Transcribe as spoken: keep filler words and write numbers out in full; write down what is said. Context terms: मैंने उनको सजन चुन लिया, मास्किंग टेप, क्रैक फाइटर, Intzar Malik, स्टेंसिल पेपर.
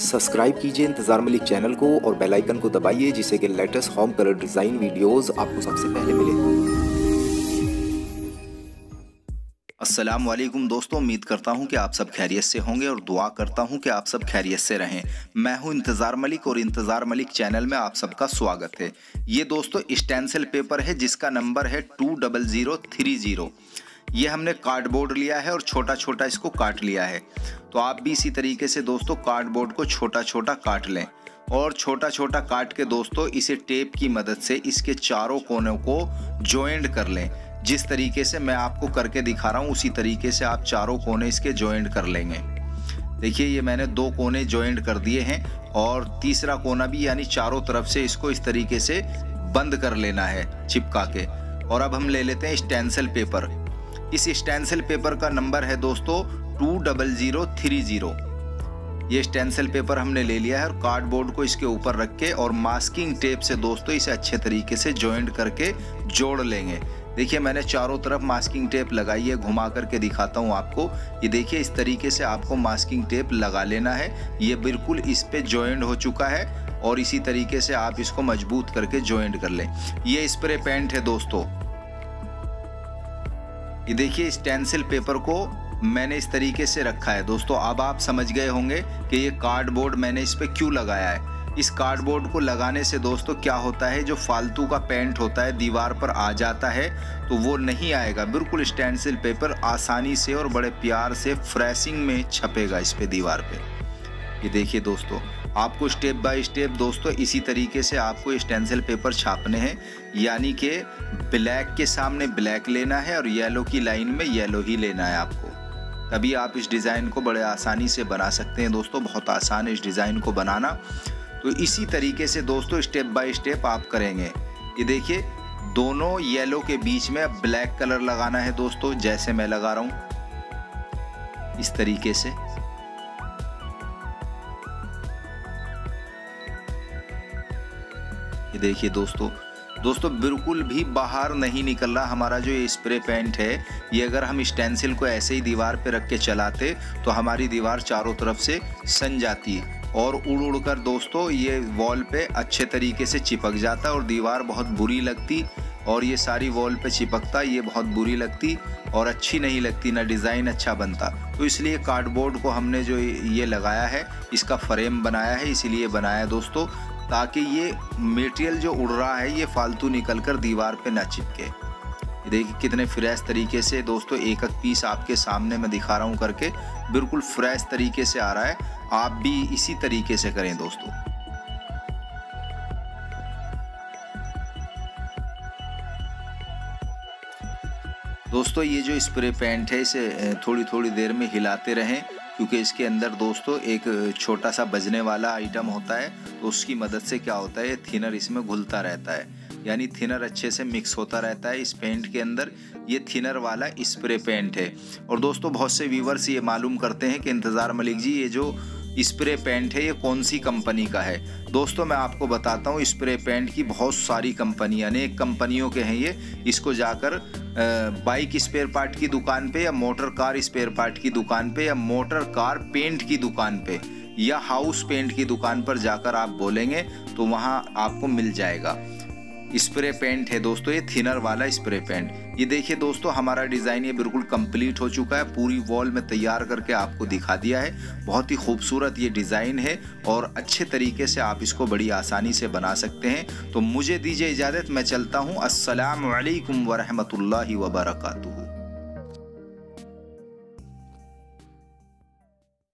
Subscribe कीजिए इंतज़ार Malik channel को और बेल आइकन को दबाइए, जिससे कि latest home colour design videos आपको सबसे पहले मिले। अस्सलाम वालेकुम दोस्तों, उम्मीद करता हूं कि आप सब खैरियत से होंगे और दुआ करता हूं कि आप सब खैरियत से रहें। मैं हूं इंतज़ार मलिक और इंतज़ार मलिक चैनल में आप सबका स्वागत है। ये दोस्तों स्टेंसिल पेपर है जिसका नंबर है two double zero three zero. ये हमने कार्डबोर्ड लिया है और छोटा छोटा इसको काट लिया है। तो आप भी इसी तरीके से दोस्तों कार्डबोर्ड को छोटा छोटा काट लें और छोटा छोटा काट के दोस्तों इसे टेप की मदद से इसके चारों कोनों को जॉइंट कर लें। जिस तरीके से मैं आपको करके दिखा रहा हूँ उसी तरीके से आप चारों कोने इसके जॉइंट कर लेंगे। देखिए ये मैंने दो कोने जॉइंट कर दिए हैं और तीसरा कोना भी, यानी चारों तरफ से इसको इस तरीके से बंद कर लेना है चिपका के। और अब हम ले लेते हैं स्टेंसिल पेपर। इस स्टेंसिल पेपर का नंबर है दोस्तों two double zero three zero. ये स्टेंसिल पेपर हमने ले लिया है और कार्डबोर्ड को इसके ऊपर रख के और मास्किंग टेप से दोस्तों इसे अच्छे तरीके से जॉइंट करके जोड़ लेंगे। देखिए मैंने चारों तरफ मास्किंग टेप लगाई है, घुमा करके दिखाता हूँ आपको। ये देखिए इस तरीके से आपको मास्किंग टेप लगा लेना है। ये बिल्कुल इस पर जॉइंट हो चुका है और इसी तरीके से आप इसको मजबूत करके जॉइंट कर लें। ये स्प्रे पेंट है दोस्तों। ये देखिए स्टेंसिल पेपर को मैंने इस तरीके से रखा है दोस्तों। अब आप समझ गए होंगे कि ये कार्डबोर्ड मैंने इस पे क्यों लगाया है। इस कार्डबोर्ड को लगाने से दोस्तों क्या होता है, जो फालतू का पेंट होता है दीवार पर आ जाता है तो वो नहीं आएगा। बिल्कुल स्टेंसिल पेपर आसानी से और बड़े प्यार से फ्रेशिंग में छपेगा इस पे दीवार पे। ये देखिए दोस्तों आपको स्टेप बाय स्टेप दोस्तों इसी तरीके से आपको स्टेंसिल पेपर छापने हैं, यानी कि ब्लैक के सामने ब्लैक लेना है और येलो की लाइन में येलो ही लेना है आपको। तभी आप इस डिज़ाइन को बड़े आसानी से बना सकते हैं दोस्तों। बहुत आसान है इस डिज़ाइन को बनाना। तो इसी तरीके से दोस्तों स्टेप बाय स्टेप आप करेंगे। ये देखिए दोनों येलो के बीच में अब ब्लैक कलर लगाना है दोस्तों, जैसे मैं लगा रहा हूँ इस तरीके से। ये देखिए दोस्तों दोस्तों बिल्कुल भी बाहर नहीं निकल रहा हमारा जो ये स्प्रे पेंट है। ये अगर हम स्टेंसिल को ऐसे ही दीवार पे रख के चलाते तो हमारी दीवार चारों तरफ से सन जाती और उड़ उड़ कर दोस्तों ये वॉल पे अच्छे तरीके से चिपक जाता और दीवार बहुत बुरी लगती और ये सारी वॉल पे चिपकता। ये बहुत बुरी लगती और अच्छी नहीं लगती, ना डिज़ाइन अच्छा बनता। तो इसलिए कार्डबोर्ड को हमने जो ये लगाया है इसका फ्रेम बनाया है, इसीलिए बनाया दोस्तों ताकि ये मटेरियल जो उड़ रहा है ये फालतू निकलकर दीवार पे ना चिपके। देखिए कितने फ्रेश तरीके से दोस्तों एक एक पीस आपके सामने मैं दिखा रहा हूँ करके, बिल्कुल फ्रेश तरीके से आ रहा है। आप भी इसी तरीके से करें दोस्तों। दोस्तों ये जो स्प्रे पेंट है इसे थोड़ी थोड़ी देर में हिलाते रहें, क्योंकि इसके अंदर दोस्तों एक छोटा सा बजने वाला आइटम होता है तो उसकी मदद से क्या होता है थिनर इसमें घुलता रहता है, यानी थिनर अच्छे से मिक्स होता रहता है इस पेंट के अंदर। ये थिनर वाला स्प्रे पेंट है। और दोस्तों बहुत से व्यूवर्स ये मालूम करते हैं कि इंतज़ार मलिक जी ये जो स्प्रे पेंट है ये कौन सी कंपनी का है। दोस्तों मैं आपको बताता हूँ, स्प्रे पेंट की बहुत सारी कंपनियाँ, अनेक कंपनियों के हैं ये। इसको जाकर बाइक स्पेयर पार्ट की दुकान पे या मोटर कार स्पेयर पार्ट की दुकान पे या मोटर कार पेंट की दुकान पे या हाउस पेंट की दुकान पर जाकर आप बोलेंगे तो वहाँ आपको मिल जाएगा। स्प्रे पेंट है दोस्तों ये थिनर वाला स्प्रे पेंट। ये देखिए दोस्तों हमारा डिज़ाइन ये बिल्कुल कंप्लीट हो चुका है। पूरी वॉल में तैयार करके आपको दिखा दिया है। बहुत ही खूबसूरत ये डिज़ाइन है और अच्छे तरीके से आप इसको बड़ी आसानी से बना सकते हैं। तो मुझे दीजिए इजाज़त, मैं चलता हूँ। अस्सलाम वालेकुम वरहमतुल्लाहि वबरकातुहू।